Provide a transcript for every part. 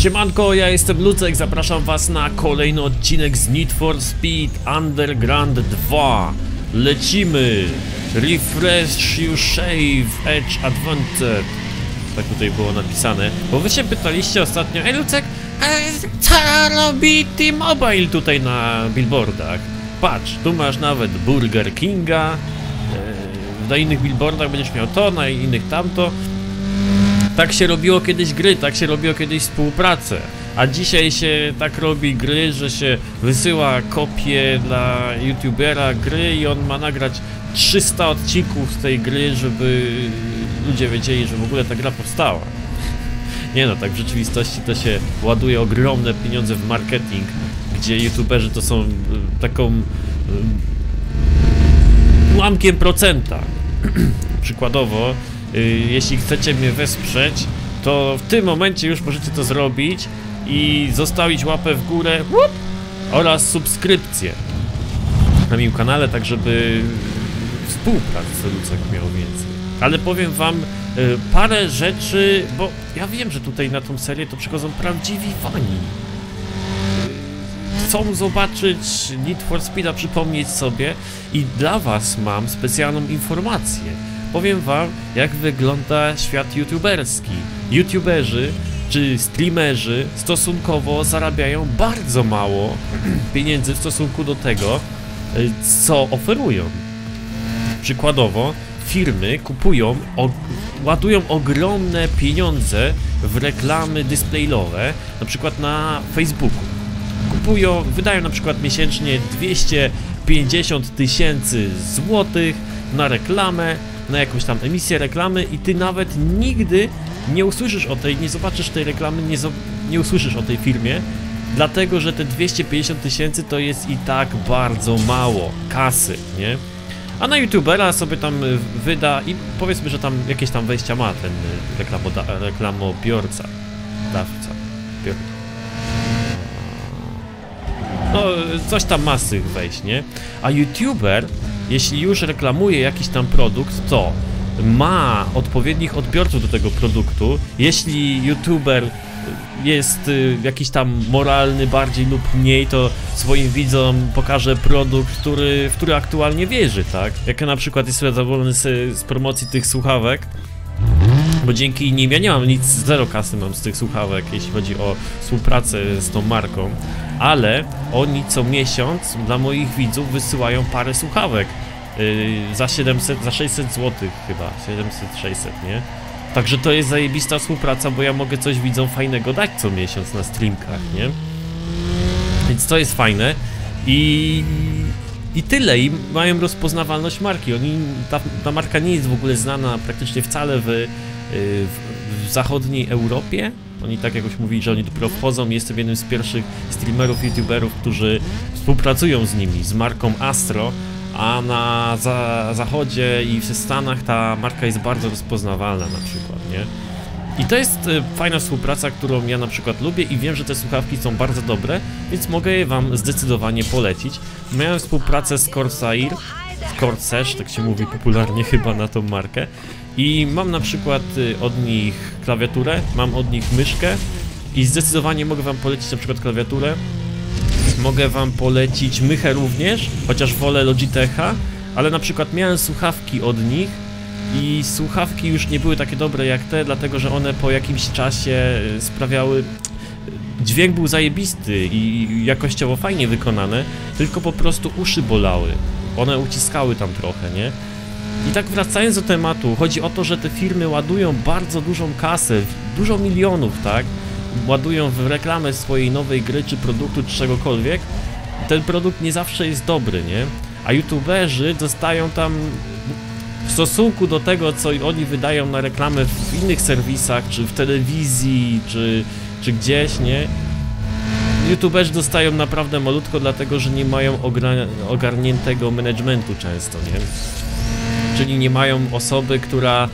Siemanko, ja jestem Lucek, zapraszam was na kolejny odcinek z Need for Speed Underground 2. Lecimy! Refresh your shave, edge advanced. Tak tutaj było napisane. Bo wy się pytaliście ostatnio, ej Lucek, co robi T-Mobile tutaj na billboardach? Patrz, tu masz nawet Burger Kinga, na innych billboardach będziesz miał to, na innych tamto. Tak się robiło kiedyś gry, tak się robiło kiedyś współpracę. A dzisiaj się tak robi gry, że się wysyła kopię dla youtubera gry i on ma nagrać 300 odcinków z tej gry, żeby ludzie wiedzieli, że w ogóle ta gra powstała. Nie no, tak w rzeczywistości to się ładuje ogromne pieniądze w marketing, gdzie youtuberzy to są taką ułamkiem procenta. Przykładowo, jeśli chcecie mnie wesprzeć, to w tym momencie już możecie to zrobić i zostawić łapę w górę oraz subskrypcję na moim kanale, tak żeby współpracy z Lucek miał więcej. Ale powiem wam parę rzeczy, bo ja wiem, że tutaj na tą serię to przychodzą prawdziwi fani. Chcą zobaczyć Need for Speed'a, przypomnieć sobie, i dla was mam specjalną informację. Powiem wam, jak wygląda świat youtuberski. Youtuberzy czy streamerzy stosunkowo zarabiają bardzo mało pieniędzy w stosunku do tego, co oferują. Przykładowo firmy kupują, ładują ogromne pieniądze w reklamy displaylowe, na przykład na Facebooku. Kupują, wydają na przykład miesięcznie 250 tysięcy złotych na reklamę, na jakąś tam emisję reklamy, i ty nawet nigdy nie usłyszysz o tej, nie zobaczysz tej reklamy, nie usłyszysz o tej firmie, dlatego że te 250 tysięcy to jest i tak bardzo mało kasy, nie? A na youtubera sobie tam wyda i powiedzmy, że tam jakieś tam wejścia ma ten reklamobiorca. No, coś tam ma z tych wejść, nie? A youtuber, jeśli już reklamuje jakiś tam produkt, to ma odpowiednich odbiorców do tego produktu. Jeśli youtuber jest jakiś tam moralny bardziej lub mniej, to swoim widzom pokaże produkt, w który aktualnie wierzy, tak? Jak ja na przykład jestem zadowolony z promocji tych słuchawek, bo dzięki nim ja nie mam nic, zero kasy mam z tych słuchawek, jeśli chodzi o współpracę z tą marką, ale oni co miesiąc dla moich widzów wysyłają parę słuchawek za 700, za 600 zł chyba, 700-600, nie? Także to jest zajebista współpraca, bo ja mogę coś widzom fajnego dać co miesiąc na streamkach, nie? Więc to jest fajne i tyle, i mają rozpoznawalność marki. Oni, ta marka nie jest w ogóle znana praktycznie wcale w zachodniej Europie. Oni tak jakoś mówili, że oni dopiero wchodzą. Jestem jednym z pierwszych streamerów, youtuberów, którzy współpracują z nimi, z marką Astro, a na zachodzie i w Stanach ta marka jest bardzo rozpoznawalna na przykład, nie? I to jest fajna współpraca, którą ja na przykład lubię i wiem, że te słuchawki są bardzo dobre, więc mogę je wam zdecydowanie polecić. Miałem współpracę z Corsair, tak się mówi popularnie chyba na tą markę, i mam na przykład od nich klawiaturę, mam od nich myszkę i zdecydowanie mogę wam polecić na przykład klawiaturę. Mogę wam polecić mychę również, chociaż wolę Logitecha, ale na przykład miałem słuchawki od nich i słuchawki już nie były takie dobre jak te, dlatego że one po jakimś czasie sprawiały... Dźwięk był zajebisty i jakościowo fajnie wykonane, tylko po prostu uszy bolały. One uciskały tam trochę, nie? I tak wracając do tematu, chodzi o to, że te firmy ładują bardzo dużą kasę, dużo milionów, tak? Ładują w reklamę swojej nowej gry, czy produktu, czy czegokolwiek. Ten produkt nie zawsze jest dobry, nie? A youtuberzy dostają tam w stosunku do tego, co oni wydają na reklamę w innych serwisach, czy w telewizji, czy gdzieś, nie? Youtuberzy dostają naprawdę malutko, dlatego że nie mają ogarniętego managementu często, nie? Czyli nie mają osoby, która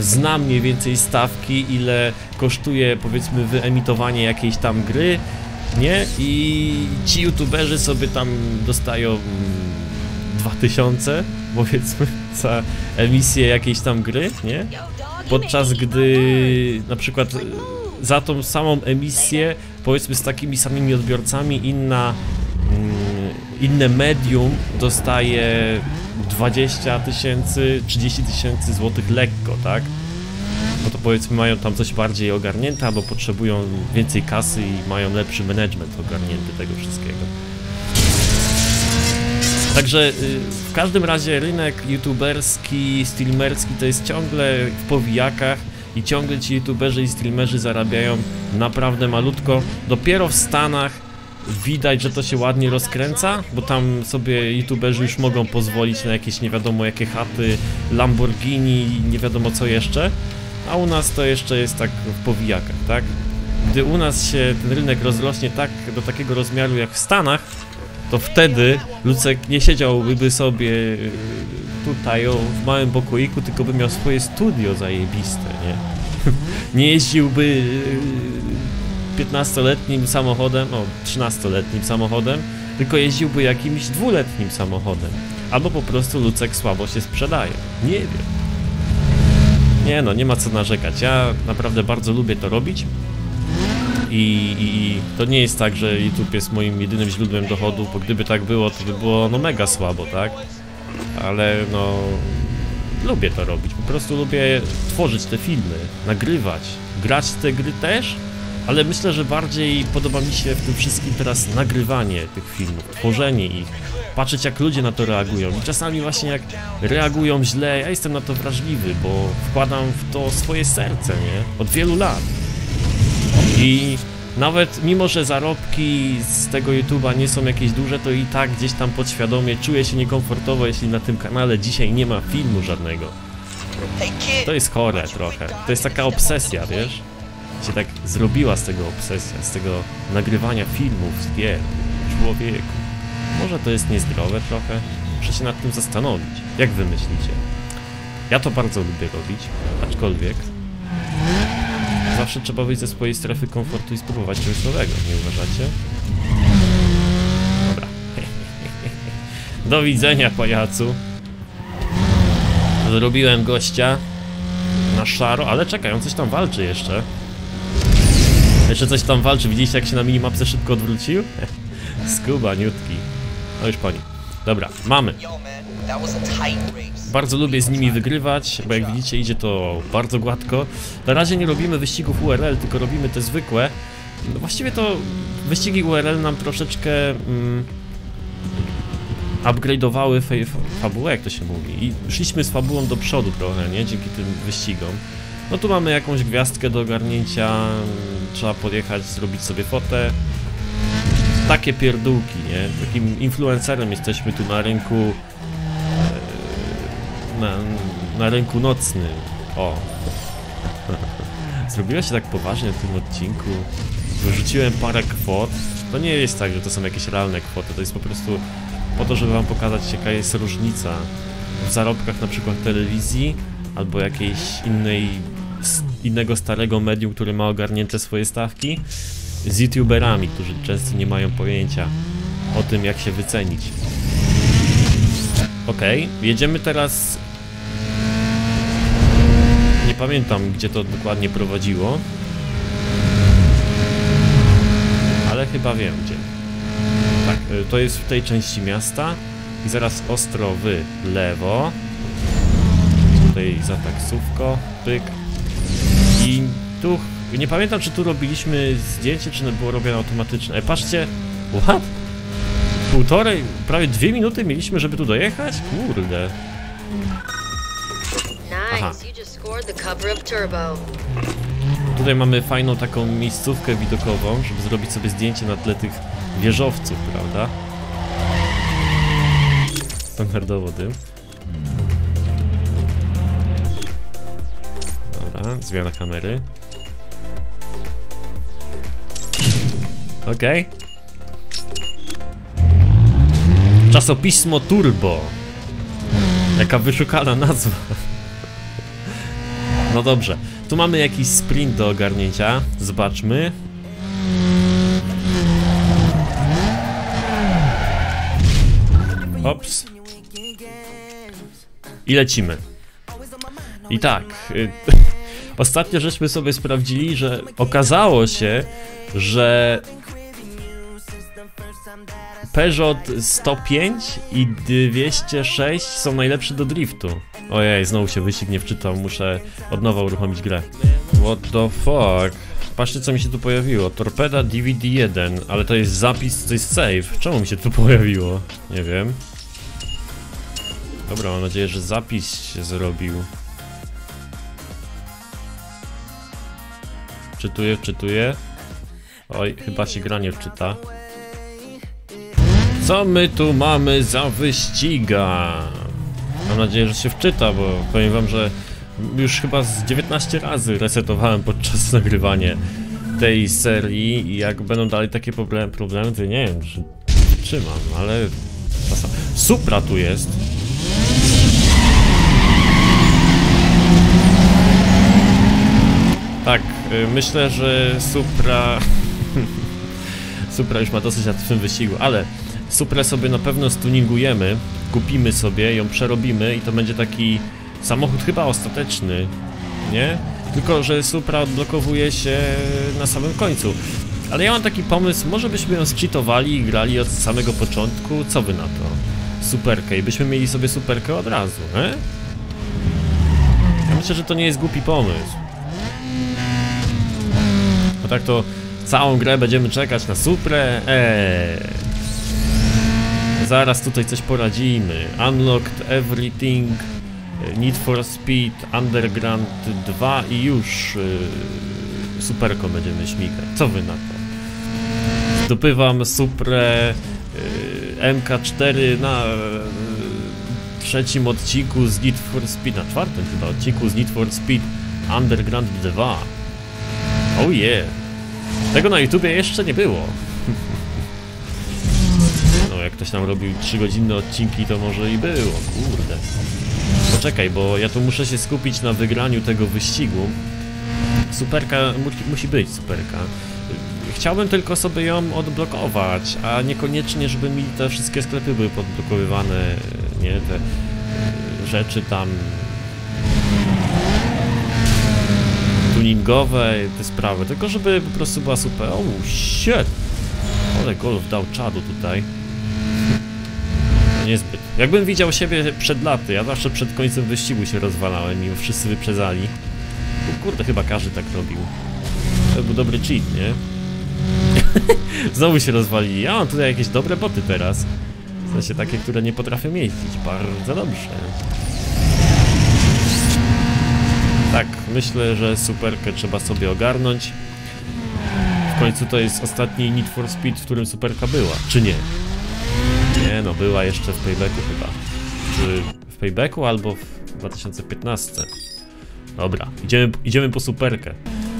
zna mniej więcej stawki, ile kosztuje powiedzmy wyemitowanie jakiejś tam gry, nie? I ci youtuberzy sobie tam dostają 2000 powiedzmy za emisję jakiejś tam gry, nie? Podczas gdy na przykład za tą samą emisję, powiedzmy z takimi samymi odbiorcami, inne medium dostaje 20 tysięcy, 30 tysięcy złotych lekko, tak? Bo to powiedzmy mają tam coś bardziej ogarnięte, albo potrzebują więcej kasy i mają lepszy management ogarnięty tego wszystkiego. Także w każdym razie rynek youtuberski, streamerski to jest ciągle w powijakach i ciągle ci youtuberzy i streamerzy zarabiają naprawdę malutko. Dopiero w Stanach widać, że to się ładnie rozkręca, bo tam sobie youtuberzy już mogą pozwolić na jakieś nie wiadomo jakie chaty, Lamborghini i nie wiadomo co jeszcze, a u nas to jeszcze jest tak w powijakach, tak? Gdy u nas się ten rynek rozrośnie tak do takiego rozmiaru jak w Stanach, to wtedy Lucek nie siedziałby sobie tutaj w małym pokoiku, tylko by miał swoje studio zajebiste, nie? Nie jeździłby 15-letnim samochodem, no 13-letnim samochodem, tylko jeździłby jakimś 2-letnim samochodem. Albo po prostu Lucek słabo się sprzedaje, nie wiem. Nie no, nie ma co narzekać, ja naprawdę bardzo lubię to robić. I to nie jest tak, że YouTube jest moim jedynym źródłem dochodu, bo gdyby tak było, to by było no mega słabo, tak? Ale no... lubię to robić, po prostu lubię tworzyć te filmy, nagrywać, grać w te gry też, ale myślę, że bardziej podoba mi się w tym wszystkim teraz nagrywanie tych filmów, tworzenie ich, patrzeć jak ludzie na to reagują i czasami właśnie jak reagują źle, ja jestem na to wrażliwy, bo wkładam w to swoje serce, nie? Od wielu lat. I nawet mimo, że zarobki z tego YouTube'a nie są jakieś duże, to i tak gdzieś tam podświadomie czuję się niekomfortowo, jeśli na tym kanale dzisiaj nie ma filmu żadnego. To jest chore trochę, to jest taka obsesja, wiesz? Się tak zrobiła z tego obsesja, z tego nagrywania filmów, z gier, człowieku. Może to jest niezdrowe trochę? Muszę się nad tym zastanowić. Jak wy myślicie? Ja to bardzo lubię robić, aczkolwiek... zawsze trzeba wyjść ze swojej strefy komfortu i spróbować czegoś nowego, nie uważacie? Dobra. Do widzenia, pajacu. Zrobiłem gościa na szaro, ale czekaj, on coś tam walczy jeszcze. Jeszcze coś tam walczy, widzieliście jak się na minimapce szybko odwrócił? Skubaniutki. No już po nim. Dobra, mamy. Bardzo lubię z nimi wygrywać, bo jak widzicie idzie to bardzo gładko. Na razie nie robimy wyścigów URL, tylko robimy te zwykłe. No właściwie to wyścigi URL nam troszeczkę upgrade'owały fabułę, jak to się mówi. I szliśmy z fabułą do przodu trochę, nie? Dzięki tym wyścigom. No tu mamy jakąś gwiazdkę do ogarnięcia, trzeba podjechać, zrobić sobie fotę. Takie pierdółki, nie? Takim influencerem jesteśmy tu na rynku... na rynku nocnym. O! Zrobiło się tak poważnie w tym odcinku. Wyrzuciłem parę kwot. To nie jest tak, że to są jakieś realne kwoty. To jest po prostu po to, żeby wam pokazać, jaka jest różnica w zarobkach na przykład telewizji albo jakiejś innego starego medium, które ma ogarnięte swoje stawki z youtuberami, którzy często nie mają pojęcia o tym, jak się wycenić. Okej, jedziemy teraz... nie pamiętam, gdzie to dokładnie prowadziło, ale chyba wiem gdzie. Tak, to jest w tej części miasta i zaraz ostro w lewo. Tutaj za taksówką, pyk. I tu... nie pamiętam, czy tu robiliśmy zdjęcie, czy było robione automatyczne. Patrzcie, what? Półtorej, prawie 2 minuty mieliśmy, żeby tu dojechać? Kurde. Aha. Tutaj mamy fajną taką miejscówkę widokową, żeby zrobić sobie zdjęcie na tle tych wieżowców, prawda? Standardowo dym. Dobra, zmiana kamery. Okej. Czasopismo Turbo. Jaka wyszukana nazwa. No dobrze, tu mamy jakiś sprint do ogarnięcia. Zobaczmy. Ops. I lecimy. I tak. Ostatnio żeśmy sobie sprawdzili, że okazało się, że Peugeot 105 i 206 są najlepsze do driftu. Ojej, znowu się wyścig nie wczytał, muszę od nowa uruchomić grę. What the fuck? Patrzcie, co mi się tu pojawiło. Torpeda DVD1, ale to jest zapis, to jest save. Czemu mi się tu pojawiło? Nie wiem. Dobra, mam nadzieję, że zapis się zrobił. Wczytuję, wczytuję. Oj, chyba się gra nie wczyta. Co my tu mamy za wyściga? Mam nadzieję, że się wczyta, bo powiem wam, że już chyba z 19 razy resetowałem podczas nagrywania tej serii i jak będą dalej takie problemy, to nie wiem, czy trzymam, ale... Supra tu jest! Tak, myślę, że Supra... Supra już ma dosyć na tym wysiłku, ale... Suprę sobie na pewno stuningujemy, kupimy sobie, ją przerobimy i to będzie taki samochód chyba ostateczny, nie? Tylko że Supra odblokowuje się na samym końcu. Ale ja mam taki pomysł, może byśmy ją zcheatowali i grali od samego początku, co wy na to? Superkę i byśmy mieli sobie Superkę od razu, nie? Ja myślę, że to nie jest głupi pomysł. A tak to całą grę będziemy czekać na Suprę, Zaraz tutaj coś poradzimy. Unlocked everything, Need for Speed Underground 2 i już Superką będziemy śmigać. Co wy na to? Zdobywam Suprę MK4 na trzecim odcinku z Need for Speed, na czwartym chyba odcinku z Need for Speed Underground 2. Oh yeah! Tego na YouTubie jeszcze nie było. Jak ktoś nam robił 3-godzinne odcinki, to może i było, kurde. Poczekaj, bo ja tu muszę się skupić na wygraniu tego wyścigu. Superka, musi być Superka. Chciałbym tylko sobie ją odblokować, a niekoniecznie, żeby mi te wszystkie sklepy były podblokowywane, nie, te rzeczy tam... tuningowe, te sprawy, tylko żeby po prostu była super... O, shit! Ale Golf dał czadu tutaj. Niezbyt. Jakbym widział siebie przed laty, ja zawsze przed końcem wyścigu się rozwalałem i wszyscy wyprzedzali. Bo kurde, chyba każdy tak robił. To był dobry cheat, nie? Znowu się rozwalili. Ja mam tutaj jakieś dobre boty teraz. W sensie takie, które nie potrafię jeździć. Bardzo dobrze. Tak, myślę, że Superkę trzeba sobie ogarnąć. W końcu to jest ostatni Need for Speed, w którym Superka była, czy nie? Nie, no była jeszcze w Paybacku chyba. Czy w Paybacku albo w 2015. Dobra, idziemy po Superkę.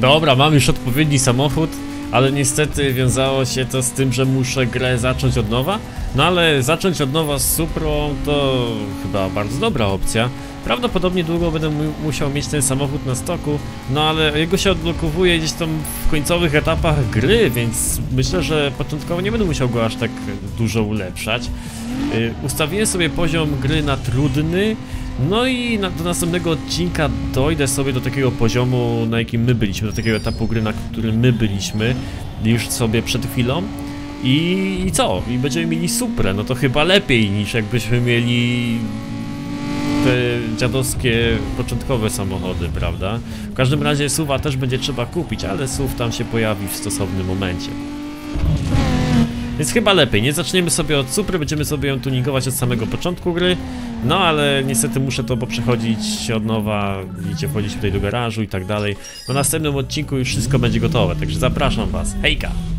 Dobra, mam już odpowiedni samochód, ale niestety wiązało się to z tym, że muszę grę zacząć od nowa. No ale zacząć od nowa z Suprą to chyba bardzo dobra opcja. Prawdopodobnie długo będę musiał mieć ten samochód na stoku, no ale jego się odblokowuje gdzieś tam w końcowych etapach gry, więc myślę, że początkowo nie będę musiał go aż tak dużo ulepszać. Ustawiłem sobie poziom gry na trudny, no i do następnego odcinka dojdę sobie do takiego poziomu, na jakim my byliśmy, do takiego etapu gry, na którym my byliśmy już sobie przed chwilą. I co? I będziemy mieli Suprę, no to chyba lepiej niż jakbyśmy mieli... te dziadowskie początkowe samochody, prawda? W każdym razie SUV-a też będzie trzeba kupić, ale SUV tam się pojawi w stosownym momencie. Więc chyba lepiej, nie zaczniemy sobie od Supry, będziemy sobie ją tuningować od samego początku gry. No ale niestety muszę to poprzechodzić od nowa, widzicie, wchodzić tutaj do garażu i tak dalej. Na następnym odcinku już wszystko będzie gotowe, także zapraszam was, hejka!